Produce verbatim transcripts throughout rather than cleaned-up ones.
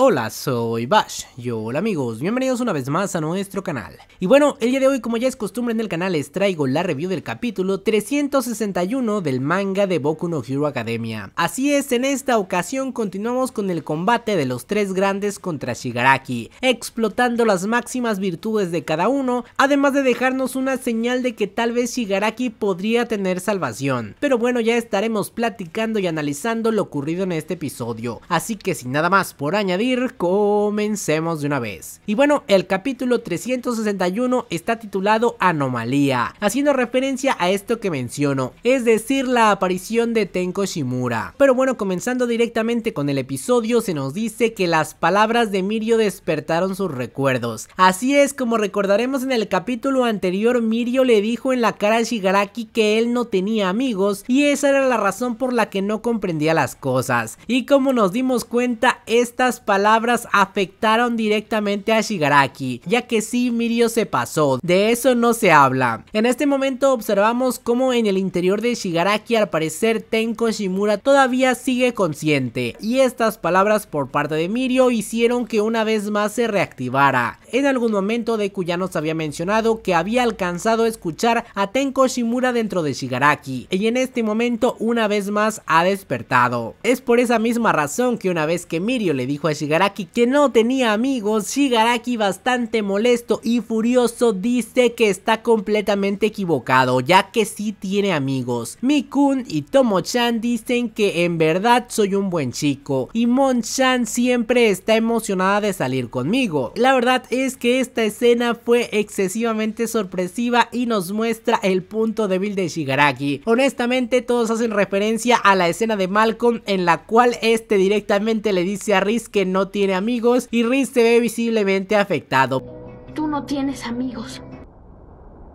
Hola, soy Bash, yo hola amigos, bienvenidos una vez más a nuestro canal. Y bueno, el día de hoy, como ya es costumbre en el canal, les traigo la review del capítulo trescientos sesenta y uno del manga de Boku no Hero Academia. Así es, en esta ocasión continuamos con el combate de los tres grandes contra Shigaraki, explotando las máximas virtudes de cada uno, además de dejarnos una señal de que tal vez Shigaraki podría tener salvación. Pero bueno, ya estaremos platicando y analizando lo ocurrido en este episodio, así que sin nada más por añadir, comencemos de una vez. Y bueno, el capítulo trescientos sesenta y uno está titulado Anomalía, haciendo referencia a esto que menciono, es decir, la aparición de Tenko Shimura. Pero bueno, comenzando directamente con el episodio, se nos dice que las palabras de Mirio despertaron sus recuerdos. Así es, como recordaremos en el capítulo anterior, Mirio le dijo en la cara a Shigaraki que él no tenía amigos y esa era la razón por la que no comprendía las cosas. Y como nos dimos cuenta, estas palabras palabras afectaron directamente a Shigaraki, ya que sí, Mirio se pasó, de eso no se habla. En este momento observamos cómo en el interior de Shigaraki al parecer Tenko Shimura todavía sigue consciente, y estas palabras por parte de Mirio hicieron que una vez más se reactivara. En algún momento Deku ya nos había mencionado que había alcanzado a escuchar a Tenko Shimura dentro de Shigaraki, y en este momento una vez más ha despertado. Es por esa misma razón que una vez que Mirio le dijo a Shigaraki Shigaraki que no tenía amigos, Shigaraki, bastante molesto y furioso, dice que está completamente equivocado, ya que sí tiene amigos. Mikun y Tomo-chan dicen que en verdad soy un buen chico y Mon-chan siempre está emocionada de salir conmigo. La verdad es que esta escena fue excesivamente sorpresiva y nos muestra el punto débil de Shigaraki. Honestamente, todos hacen referencia a la escena de Malcolm en la cual este directamente le dice a Riz que no no tiene amigos y Riz se ve visiblemente afectado. Tú no tienes amigos.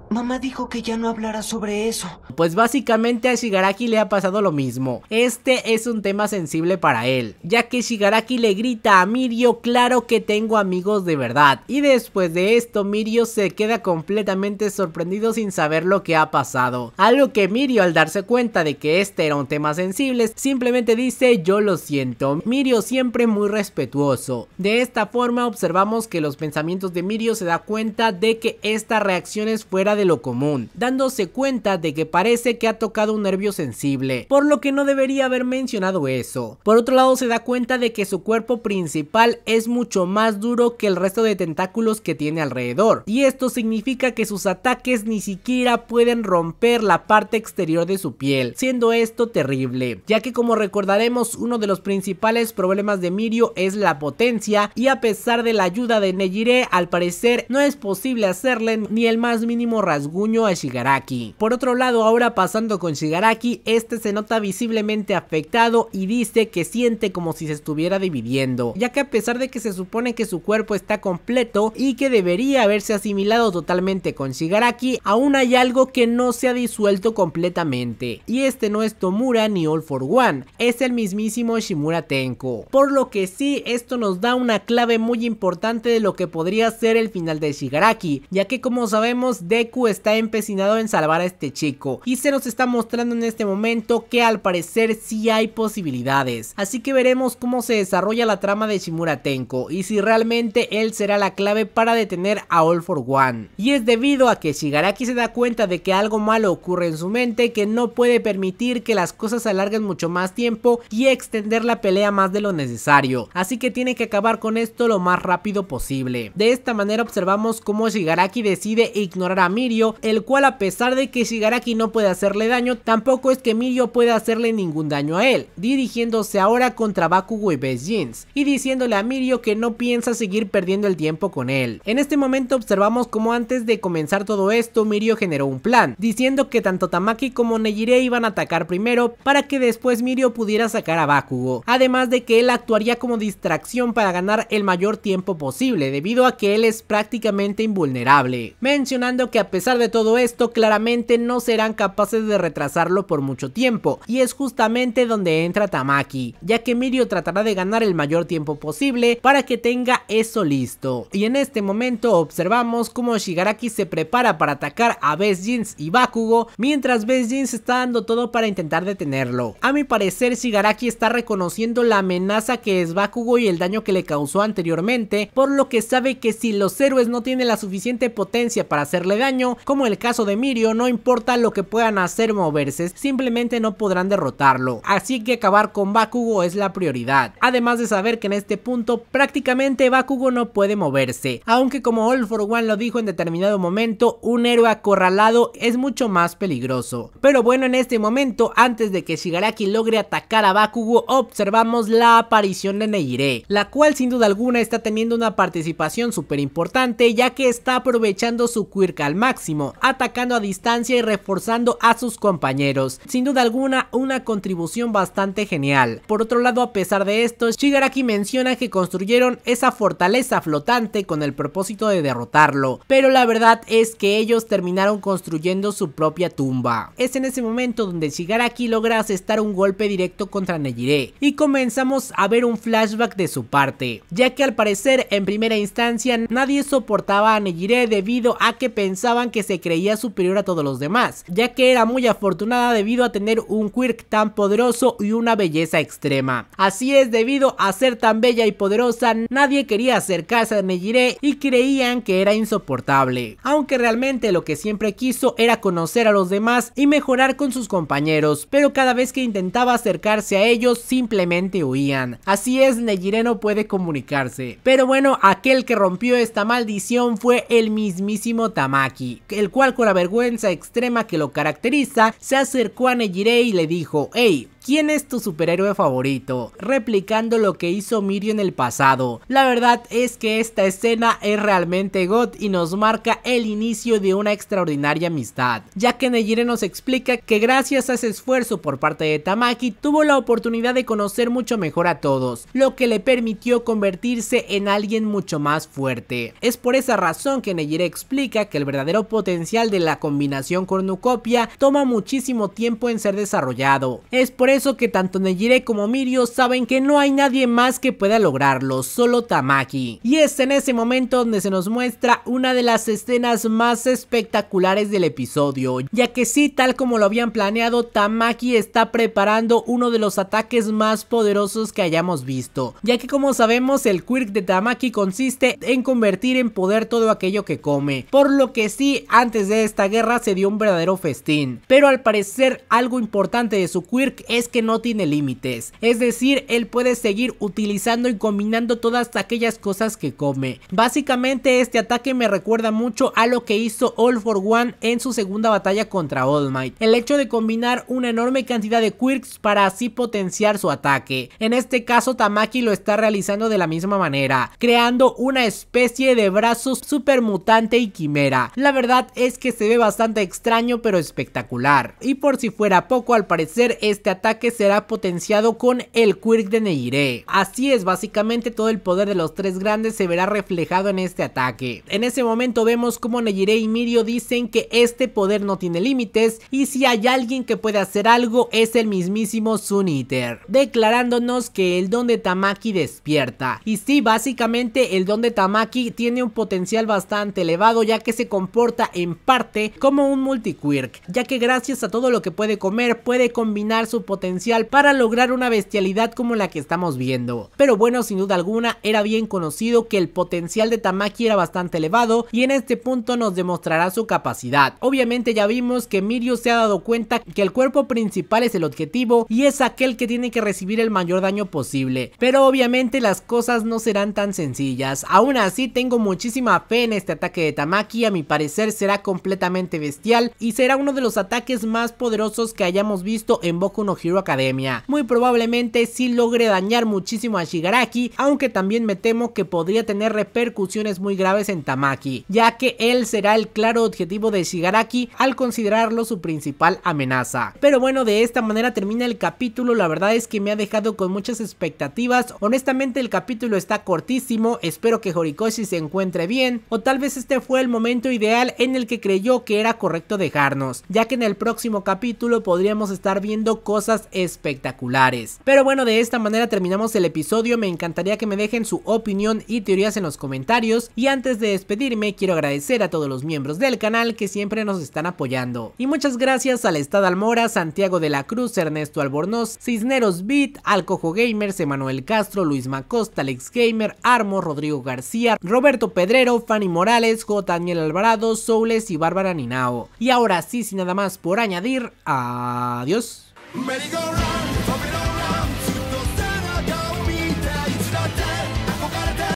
Mamá dijo que ya no hablará sobre eso. Pues básicamente a Shigaraki le ha pasado lo mismo. Este es un tema sensible para él, ya que Shigaraki le grita a Mirio, claro que tengo amigos de verdad. Y después de esto Mirio se queda completamente sorprendido sin saber lo que ha pasado. Algo que Mirio, al darse cuenta de que este era un tema sensible, simplemente dice yo lo siento. Mirio siempre muy respetuoso. De esta forma observamos que los pensamientos de Mirio se da cuenta de que esta reacción es fuera de De lo común, dándose cuenta de que parece que ha tocado un nervio sensible, por lo que no debería haber mencionado eso. Por otro lado, se da cuenta de que su cuerpo principal es mucho más duro que el resto de tentáculos que tiene alrededor, y esto significa que sus ataques ni siquiera pueden romper la parte exterior de su piel, siendo esto terrible, ya que como recordaremos uno de los principales problemas de Mirio es la potencia, y a pesar de la ayuda de Nejire, al parecer no es posible hacerle ni el más mínimo rasguño rasguño a Shigaraki. Por otro lado, ahora pasando con Shigaraki, este se nota visiblemente afectado y dice que siente como si se estuviera dividiendo, ya que a pesar de que se supone que su cuerpo está completo y que debería haberse asimilado totalmente con Shigaraki, aún hay algo que no se ha disuelto completamente, y este no es Tomura ni All for One, es el mismísimo Shimura Tenko, por lo que sí, esto nos da una clave muy importante de lo que podría ser el final de Shigaraki, ya que como sabemos Deku está empecinado en salvar a este chico y se nos está mostrando en este momento que al parecer sí hay posibilidades, así que veremos cómo se desarrolla la trama de Shimura Tenko y si realmente él será la clave para detener a All for One. Y es debido a que Shigaraki se da cuenta de que algo malo ocurre en su mente, que no puede permitir que las cosas se alarguen mucho más tiempo y extender la pelea más de lo necesario, así que tiene que acabar con esto lo más rápido posible. De esta manera observamos cómo Shigaraki decide ignorar a Mirio, el cual a pesar de que Shigaraki no puede hacerle daño, tampoco es que Mirio pueda hacerle ningún daño a él, dirigiéndose ahora contra Bakugo y Best Jeanist y diciéndole a Mirio que no piensa seguir perdiendo el tiempo con él. En este momento observamos como antes de comenzar todo esto Mirio generó un plan, diciendo que tanto Tamaki como Nejire iban a atacar primero para que después Mirio pudiera sacar a Bakugo, además de que él actuaría como distracción para ganar el mayor tiempo posible debido a que él es prácticamente invulnerable, mencionando que a pesar de todo esto, claramente no serán capaces de retrasarlo por mucho tiempo, y es justamente donde entra Tamaki, ya que Mirio tratará de ganar el mayor tiempo posible para que tenga eso listo. Y en este momento observamos cómo Shigaraki se prepara para atacar a Best Jeanist y Bakugo, mientras Best Jeanist está dando todo para intentar detenerlo. A mi parecer, Shigaraki está reconociendo la amenaza que es Bakugo y el daño que le causó anteriormente, por lo que sabe que si los héroes no tienen la suficiente potencia para hacerle daño, como el caso de Mirio, no importa lo que puedan hacer moverse, simplemente no podrán derrotarlo, así que acabar con Bakugo es la prioridad, además de saber que en este punto prácticamente Bakugo no puede moverse, aunque como All for One lo dijo en determinado momento, un héroe acorralado es mucho más peligroso. Pero bueno, en este momento, antes de que Shigaraki logre atacar a Bakugo, observamos la aparición de Nejire, la cual sin duda alguna está teniendo una participación súper importante, ya que está aprovechando su quirk al máximo, atacando a distancia y reforzando a sus compañeros. Sin duda alguna, una contribución bastante genial. Por otro lado, a pesar de esto, Shigaraki menciona que construyeron esa fortaleza flotante con el propósito de derrotarlo, pero la verdad es que ellos terminaron construyendo su propia tumba. Es en ese momento donde Shigaraki logra asestar un golpe directo contra Nejire, y comenzamos a ver un flashback de su parte, ya que al parecer en primera instancia nadie soportaba a Nejire debido a que pensaban que se creía superior a todos los demás, ya que era muy afortunada debido a tener un quirk tan poderoso y una belleza extrema. Así es, debido a ser tan bella y poderosa, nadie quería acercarse a Nejire y creían que era insoportable, aunque realmente lo que siempre quiso era conocer a los demás y mejorar con sus compañeros, pero cada vez que intentaba acercarse a ellos simplemente huían. Así es, Nejire no puede comunicarse, pero bueno, aquel que rompió esta maldición fue el mismísimo Tamaki, el cual con la vergüenza extrema que lo caracteriza, se acercó a Nejire y le dijo: hey, ¿quién es tu superhéroe favorito?, replicando lo que hizo Mirio en el pasado. La verdad es que esta escena es realmente God y nos marca el inicio de una extraordinaria amistad, ya que Nejire nos explica que gracias a ese esfuerzo por parte de Tamaki tuvo la oportunidad de conocer mucho mejor a todos, lo que le permitió convertirse en alguien mucho más fuerte. Es por esa razón que Nejire explica que el verdadero potencial de la combinación Cornucopia toma muchísimo tiempo en ser desarrollado. Es por eso que tanto Nejire como Mirio saben que no hay nadie más que pueda lograrlo, solo Tamaki. Y es en ese momento donde se nos muestra una de las escenas más espectaculares del episodio, ya que sí, tal como lo habían planeado, Tamaki está preparando uno de los ataques más poderosos que hayamos visto, ya que como sabemos el quirk de Tamaki consiste en convertir en poder todo aquello que come, por lo que sí, antes de esta guerra se dio un verdadero festín, pero al parecer algo importante de su quirk es que no tiene límites, es decir, él puede seguir utilizando y combinando todas aquellas cosas que come. Básicamente este ataque me recuerda mucho a lo que hizo All for One en su segunda batalla contra All Might, el hecho de combinar una enorme cantidad de quirks para así potenciar su ataque. En este caso Tamaki lo está realizando de la misma manera, creando una especie de brazo super mutante y quimera. La verdad es que se ve bastante extraño pero espectacular, y por si fuera poco, al parecer este ataque ataque será potenciado con el quirk de Nejire. Así es, básicamente todo el poder de los tres grandes se verá reflejado en este ataque. En ese momento vemos como Nejire y Mirio dicen que este poder no tiene límites, y si hay alguien que puede hacer algo es el mismísimo Sun Eater, declarándonos que el don de Tamaki despierta. Y sí, básicamente el don de Tamaki tiene un potencial bastante elevado, ya que se comporta en parte como un multiquirk, ya que gracias a todo lo que puede comer puede combinar su poder potencial para lograr una bestialidad como la que estamos viendo. Pero bueno, sin duda alguna era bien conocido que el potencial de Tamaki era bastante elevado, y en este punto nos demostrará su capacidad. Obviamente ya vimos que Mirio se ha dado cuenta que el cuerpo principal es el objetivo y es aquel que tiene que recibir el mayor daño posible, pero obviamente las cosas no serán tan sencillas. Aún así tengo muchísima fe en este ataque de Tamaki, a mi parecer será completamente bestial y será uno de los ataques más poderosos que hayamos visto en Boku no Hero Hero Academia. Muy probablemente sí logre dañar muchísimo a Shigaraki, aunque también me temo que podría tener repercusiones muy graves en Tamaki, ya que él será el claro objetivo de Shigaraki al considerarlo su principal amenaza. Pero bueno, de esta manera termina el capítulo. La verdad es que me ha dejado con muchas expectativas. Honestamente el capítulo está cortísimo, espero que Horikoshi se encuentre bien, o tal vez este fue el momento ideal en el que creyó que era correcto dejarnos, ya que en el próximo capítulo podríamos estar viendo cosas espectaculares. Pero bueno, de esta manera terminamos el episodio. Me encantaría que me dejen su opinión y teorías en los comentarios, y antes de despedirme quiero agradecer a todos los miembros del canal que siempre nos están apoyando, y muchas gracias al Estad Almora, Santiago de la Cruz, Ernesto Albornoz, Cisneros Beat, Alcojo Gamers, Emanuel Castro, Luis Macosta, Alex Gamer, Armo, Rodrigo García, Roberto Pedrero, Fanny Morales, J. Daniel Alvarado, Soules y Bárbara Ninao. Y ahora sí, sin nada más por añadir, adiós.